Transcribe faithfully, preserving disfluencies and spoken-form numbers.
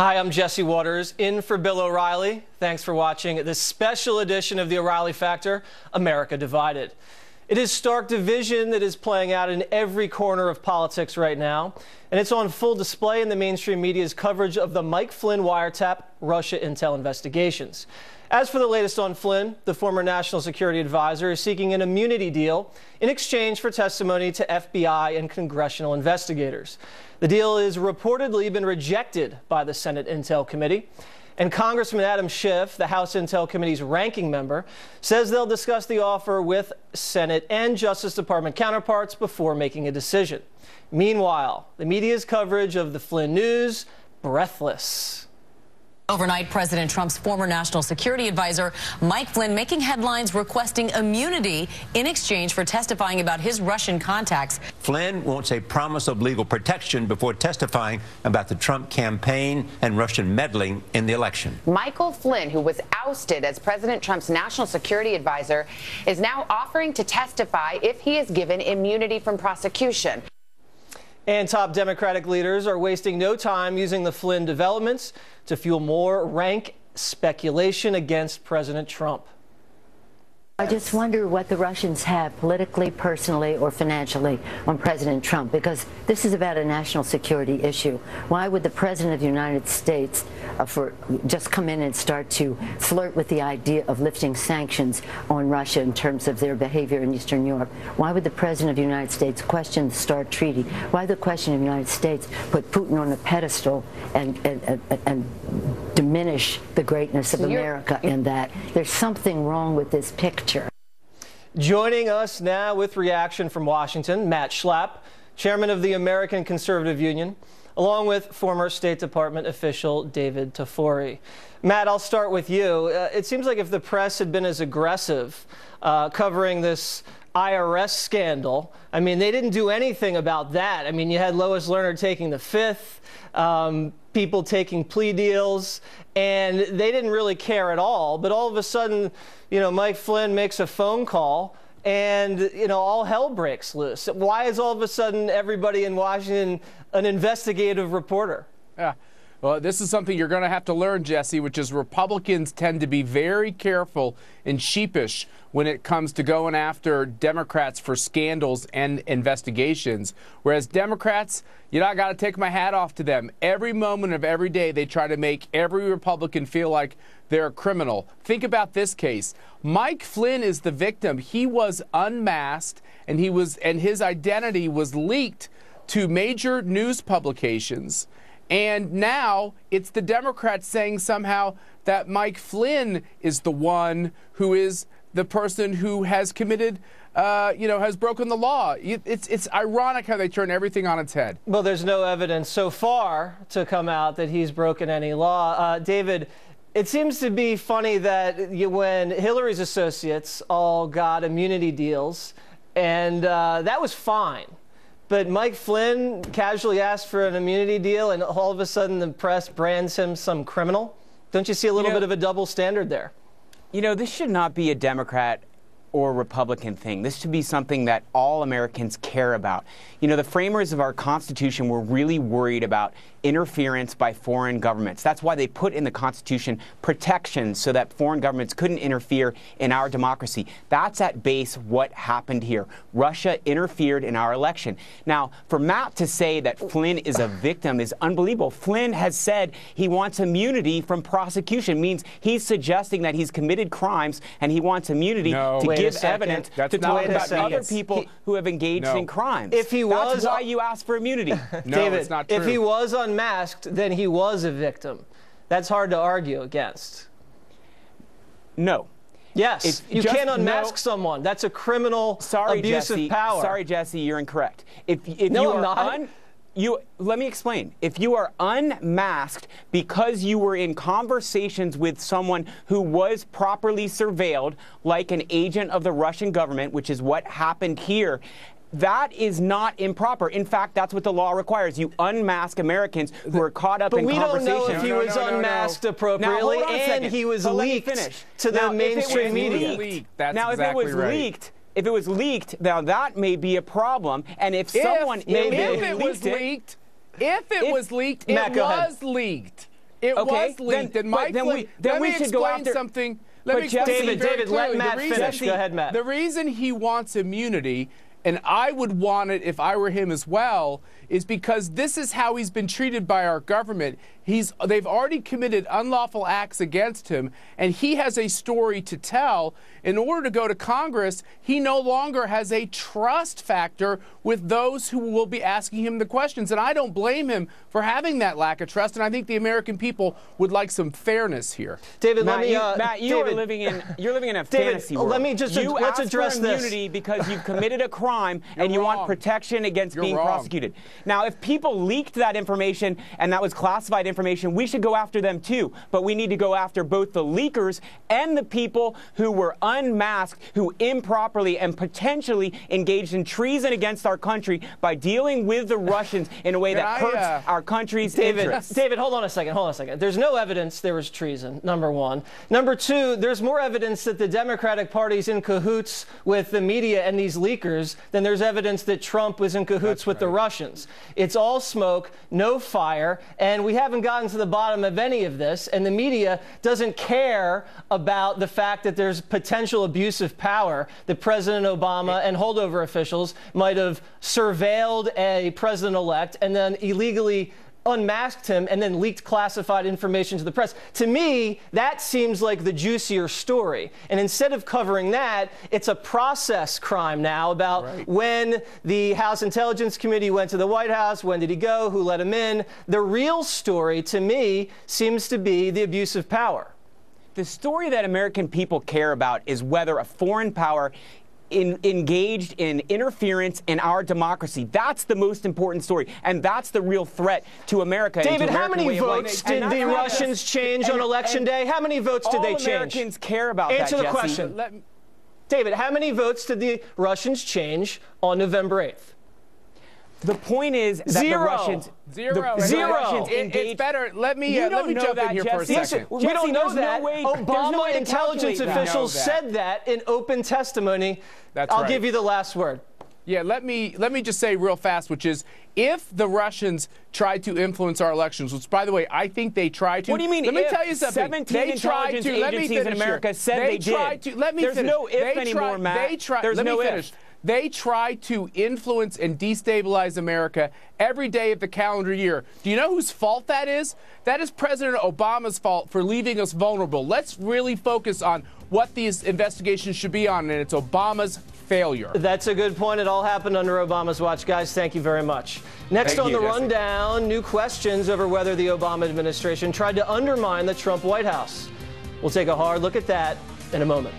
Hi, I'm Jesse Waters, in for Bill O'Reilly. Thanks for watching this special edition of The O'Reilly Factor, America Divided. It is stark division that is playing out in every corner of politics right now, and it's on full display in the mainstream media's coverage of the Mike Flynn wiretap Russia intel investigations. As for the latest on Flynn, the former national security advisor is seeking an immunity deal in exchange for testimony to F B I and congressional investigators. The deal has reportedly been rejected by the Senate Intel Committee, and Congressman Adam Schiff, the House Intel Committee's ranking member, says they'll discuss the offer with Senate and Justice Department counterparts before making a decision. Meanwhile, the media's coverage of the Flynn news, breathless. Overnight, President Trump's former national security advisor, Mike Flynn, making headlines requesting immunity in exchange for testifying about his Russian contacts. Flynn wants a promise of legal protection before testifying about the Trump campaign and Russian meddling in the election. Michael Flynn, who was ousted as President Trump's national security advisor, is now offering to testify if he is given immunity from prosecution. And top Democratic leaders are wasting no time using the Flynn developments to fuel more rank speculation against President Trump. I just wonder what the Russians have politically, personally, or financially on President Trump, because this is about a national security issue. Why would the President of the United States uh, for, just come in and start to flirt with the idea of lifting sanctions on Russia in terms of their behavior in Eastern Europe? Why would the President of the United States question the START Treaty? Why the question of the United States put Putin on a pedestal and, and, and, and diminish the greatness of America in that? There's something wrong with this picture. Joining us now with reaction from Washington, Matt Schlapp, chairman of the American Conservative Union, along with former State Department official David Tafori. Matt, I'll start with you. Uh, it seems like if the press had been as aggressive uh, covering this I R S scandal, I mean, they didn't do anything about that. I mean, you had Lois Lerner taking the fifth, um, people taking plea deals, and they didn't really care at all. But all of a sudden, you know, Mike Flynn makes a phone call, and, you know, all hell breaks loose. Why is all of a sudden everybody in Washington an investigative reporter? Yeah. Well, this is something you're going to have to learn, Jesse, which is Republicans tend to be very careful and sheepish when it comes to going after Democrats for scandals and investigations. Whereas Democrats, you know, I got to take my hat off to them. Every moment of every day, they try to make every Republican feel like they're a criminal. Think about this case. Mike Flynn is the victim. He was unmasked, and he was, and his identity was leaked to major news publications. And now it's the Democrats saying somehow that Mike Flynn is the one who is the person who has committed, uh, you know, has broken the law. It's, it's ironic how they turn everything on its head. Well, there's no evidence so far to come out that he's broken any law. Uh, David, it seems to be funny that you, when Hillary's associates all got immunity deals, and uh, that was fine. But Mike Flynn casually asked for an immunity deal, and all of a sudden the press brands him some criminal. Don't you see a little you know, bit of a double standard there? You know, this should not be a Democrat or Republican thing. This should be something that all Americans care about. You know, the framers of our Constitution were really worried about interference by foreign governments. That's why they put in the Constitution protections so that foreign governments couldn't interfere in our democracy. That's at base what happened here. Russia interfered in our election. Now, for Matt to say that Flynn is a victim is unbelievable. Flynn has said he wants immunity from prosecution, means he's suggesting that he's committed crimes and he wants immunity no, to give evidence That's to talk about other people he, who have engaged no. in crimes. If he That's was, why you asked for immunity. No, David, it's not true. If he was on masked, then he was a victim. That's hard to argue against. No. Yes, it's you just, can't unmask no. someone. That's a criminal Sorry, abuse Jesse. of power. Sorry, Jesse, you're incorrect. If, if no, you are not. Un you, let me explain. If you are unmasked because you were in conversations with someone who was properly surveilled, like an agent of the Russian government, which is what happened here, that is not improper. In fact, that's what the law requires. You unmask Americans who are caught up but in conversation. But we don't know if he no, no, was no, no, unmasked no, no. appropriately now, and he was but leaked to now, the mainstream media. Leaked, that's now, exactly if it was right. leaked, if it was leaked, now that may be a problem. And if, if someone if, if it was leaked, if it if, was leaked, Matt, it was ahead. leaked. It okay, was leaked. Then, and Mike then we, then let we me should explain go after, something. Let me explain David, very David, clearly. let Matt the reason, finish. Go ahead, Matt. The reason he wants immunity, and I would want it if I were him as well, is because this is how he's been treated by our government. He's, they've already committed unlawful acts against him, and he has a story to tell. In order to go to Congress, he no longer has a trust factor with those who will be asking him the questions. And I don't blame him for having that lack of trust, and I think the American people would like some fairness here. David, Matt, let me, you, uh, Matt, you David, are living in, you're living in a David, fantasy world. Let me just you let's ask address for immunity this. because you've committed a crime you're and you wrong. want protection against you're being wrong. prosecuted. Now, if people leaked that information and that was classified information, we should go after them too. But we need to go after both the leakers and the people who were unmasked, who improperly and potentially engaged in treason against our country by dealing with the Russians in a way that I, hurts uh, our country's David, interests. David, hold on a second, hold on a second. There's no evidence there was treason, number one. Number two, there's more evidence that the Democratic Party's in cahoots with the media and these leakers than there's evidence that Trump was in cahoots That's with right. the Russians. It's all smoke, no fire, and we haven't gotten to the bottom of any of this, and the media doesn't care about the fact that there's potential abuse of power, that President Obama and holdover officials might have surveilled a president-elect and then illegally unmasked him and then leaked classified information to the press. To me, that seems like the juicier story. And instead of covering that, it's a process crime now about right. when the House Intelligence Committee went to the White House, when did he go, who let him in. The real story, to me, seems to be the abuse of power. The story that American people care about is whether a foreign power In, engaged in interference in our democracy. That's the most important story, and that's the real threat to America. David, to how many votes did the Russians change on election day? How many votes did they change? All Americans care about that, Jesse. Answer the question. Let, David, how many votes did the Russians change on November eighth? The point is that Zero. the Russians... Zero. The, Zero. The Russians it, it's better. Let me, uh, let me jump that, in here Jesse. for a second. Yes, we Jesse, don't know that. No way, Obama no intelligence officials that. said that in open testimony. That's I'll right. give you the last word. Yeah, let me, let me just say real fast, which is, if the Russians tried to influence our elections, which, by the way, I think they tried to. What do you mean? Let me tell you something. seventeen they intelligence tried to, agencies let me in America here. said they, they did. Tried to, let me There's finish. no if they anymore, tried, Matt. They tried, There's let no me finish. If. They try to influence and destabilize America every day of the calendar year. Do you know whose fault that is? That is President Obama's fault for leaving us vulnerable. Let's really focus on what these investigations should be on, and it's Obama's failure. That's a good point. It all happened under Obama's watch. Guys, thank you very much. Next thank on you, the Jesse. rundown, new questions over whether the Obama administration tried to undermine the Trump White House. We'll take a hard look at that in a moment.